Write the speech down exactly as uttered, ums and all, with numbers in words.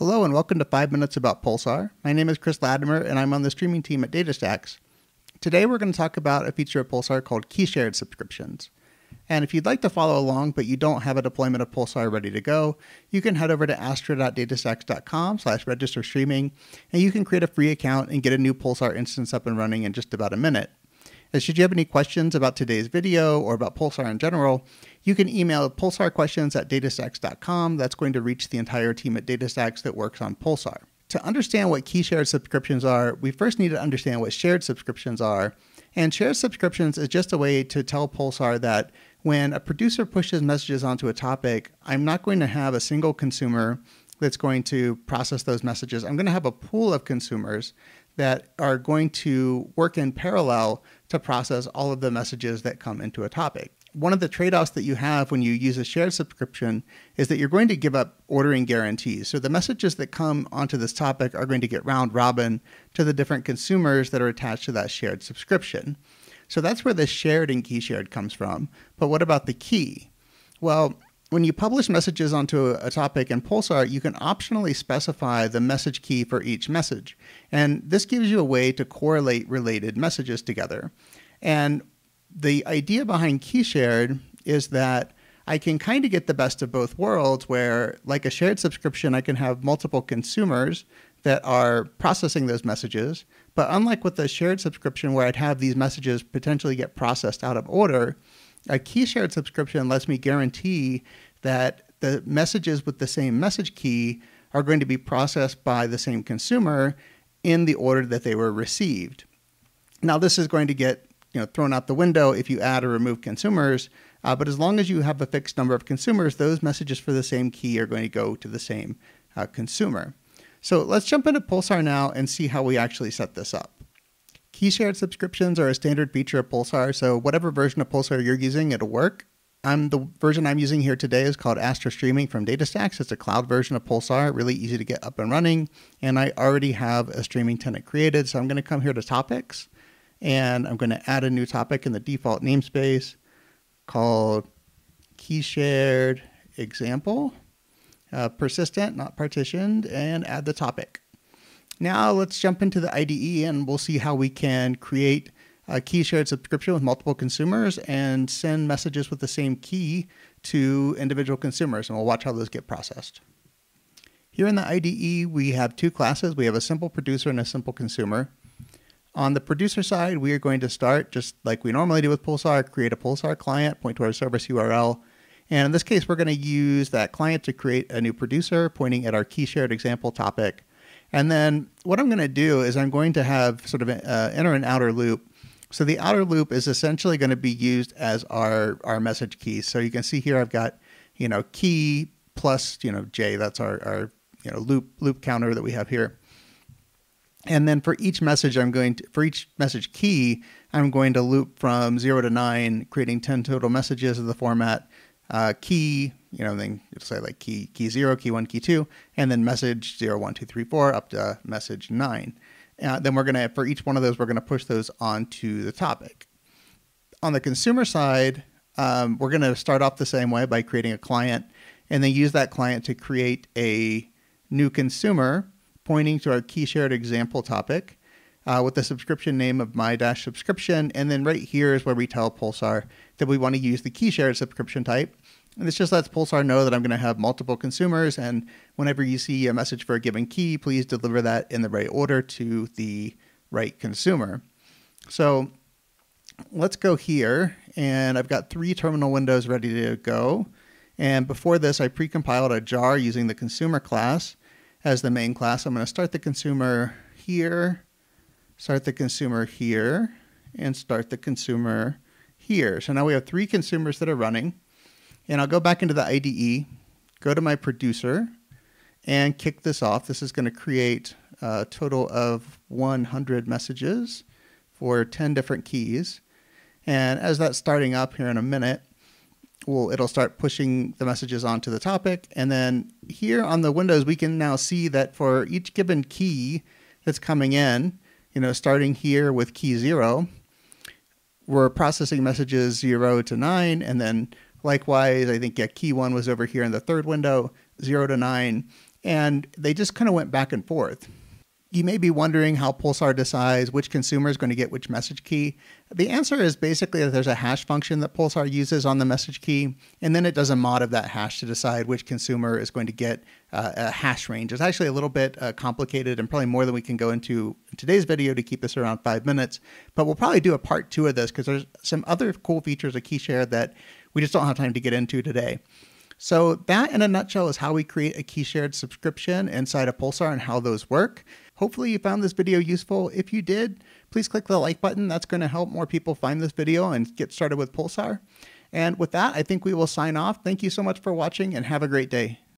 Hello and welcome to five Minutes About Pulsar. My name is Chris Latimer and I'm on the streaming team at DataStax. Today we're going to talk about a feature of Pulsar called key shared subscriptions. And if you'd like to follow along but you don't have a deployment of Pulsar ready to go, you can head over to astra dot datastax dot com slash register streaming and you can create a free account and get a new Pulsar instance up and running in just about a minute. And should you have any questions about today's video or about Pulsar in general, you can email pulsar questions at datastax dot com. That's going to reach the entire team at DataStax that works on Pulsar. To understand what key shared subscriptions are, we first need to understand what shared subscriptions are. And shared subscriptions is just a way to tell Pulsar that when a producer pushes messages onto a topic, I'm not going to have a single consumer that's going to process those messages. I'm going to have a pool of consumers that are going to work in parallel to process all of the messages that come into a topic. One of the trade-offs that you have when you use a shared subscription is that you're going to give up ordering guarantees. So the messages that come onto this topic are going to get round robin to the different consumers that are attached to that shared subscription. So that's where the shared and key shared comes from. But what about the key? Well, when you publish messages onto a topic in Pulsar, you can optionally specify the message key for each message. And this gives you a way to correlate related messages together. And the idea behind key shared is that I can kind of get the best of both worlds where, like a shared subscription, I can have multiple consumers that are processing those messages. But unlike with a shared subscription where I'd have these messages potentially get processed out of order, a key shared subscription lets me guarantee that the messages with the same message key are going to be processed by the same consumer in the order that they were received. Now, this is going to get you know, thrown out the window if you add or remove consumers, uh, but as long as you have a fixed number of consumers, those messages for the same key are going to go to the same uh, consumer. So let's jump into Pulsar now and see how we actually set this up. Key shared subscriptions are a standard feature of Pulsar, so whatever version of Pulsar you're using, it'll work. I'm, the version I'm using here today is called Astra Streaming from DataStax. It's a cloud version of Pulsar, really easy to get up and running. And I already have a streaming tenant created, so I'm going to come here to Topics, and I'm going to add a new topic in the default namespace called Key Shared Example, uh, persistent, not partitioned, and add the topic. Now let's jump into the I D E and we'll see how we can create a key shared subscription with multiple consumers and send messages with the same key to individual consumers, and we'll watch how those get processed. Here in the I D E, we have two classes. We have a simple producer and a simple consumer. On the producer side, we are going to start just like we normally do with Pulsar, create a Pulsar client, point to our service U R L. And in this case, we're going to use that client to create a new producer pointing at our key shared example topic. And then what I'm going to do is I'm going to have sort of an uh, inner and outer loop. So the outer loop is essentially going to be used as our, our message key. So you can see here I've got, you know, key plus, you know, J. That's our, our you know, loop loop counter that we have here. And then for each message, I'm going to, for each message key, I'm going to loop from zero to nine, creating ten total messages of the format uh, key. You know, then it'll say like key, key zero, key one, key two, and then message zero, one, two, three, four, up to message nine. Uh, then we're going to, for each one of those, we're going to push those onto the topic. On the consumer side, um, we're going to start off the same way by creating a client and then use that client to create a new consumer pointing to our key shared example topic uh, with the subscription name of my dash subscription. And then right here is where we tell Pulsar that we want to use the key shared subscription type. And this just lets Pulsar know that I'm going to have multiple consumers, and whenever you see a message for a given key, please deliver that in the right order to the right consumer. So let's go here, and I've got three terminal windows ready to go. And before this, I pre-compiled a jar using the consumer class as the main class. I'm going to start the consumer here, start the consumer here, and start the consumer here. So now we have three consumers that are running. And I'll go back into the I D E, go to my producer, and kick this off. This is going to create a total of one hundred messages for ten different keys. And as that's starting up here in a minute, we'll, it'll start pushing the messages onto the topic. And then here on the windows, we can now see that for each given key that's coming in, you know, starting here with key zero, we're processing messages zero to nine, and then likewise, I think yeah, key one was over here in the third window, zero to nine. And they just kind of went back and forth. You may be wondering how Pulsar decides which consumer is going to get which message key. The answer is basically that there's a hash function that Pulsar uses on the message key, and then it does a mod of that hash to decide which consumer is going to get uh, a hash range. It's actually a little bit uh, complicated and probably more than we can go into in today's video to keep this around five minutes, but we'll probably do a part two of this because there's some other cool features of KeyShare that we just don't have time to get into today. So that in a nutshell is how we create a key-shared subscription inside of Pulsar and how those work. Hopefully you found this video useful. If you did, please click the like button. That's going to help more people find this video and get started with Pulsar. And with that, I think we will sign off. Thank you so much for watching and have a great day.